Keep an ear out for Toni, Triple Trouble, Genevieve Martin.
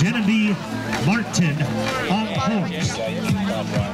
Genevieve Martin on court.